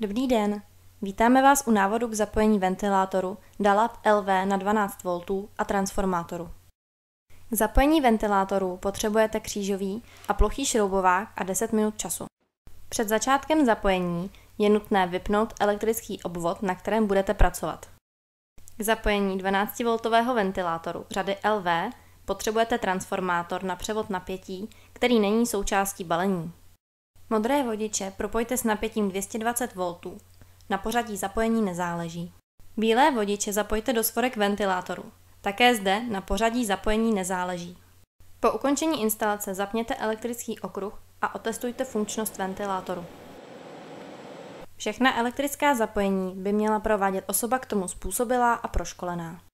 Dobrý den, vítáme vás u návodu k zapojení ventilátoru Dalap LV na 12 V a transformátoru. K zapojení ventilátoru potřebujete křížový a plochý šroubovák a 10 minut času. Před začátkem zapojení je nutné vypnout elektrický obvod, na kterém budete pracovat. K zapojení 12 V ventilátoru řady LV potřebujete transformátor na převod napětí, který není součástí balení. Modré vodiče propojte s napětím 220 V, na pořadí zapojení nezáleží. Bílé vodiče zapojte do svorek ventilátoru, také zde na pořadí zapojení nezáleží. Po ukončení instalace zapněte elektrický okruh a otestujte funkčnost ventilátoru. Všechna elektrická zapojení by měla provádět osoba k tomu způsobilá a proškolená.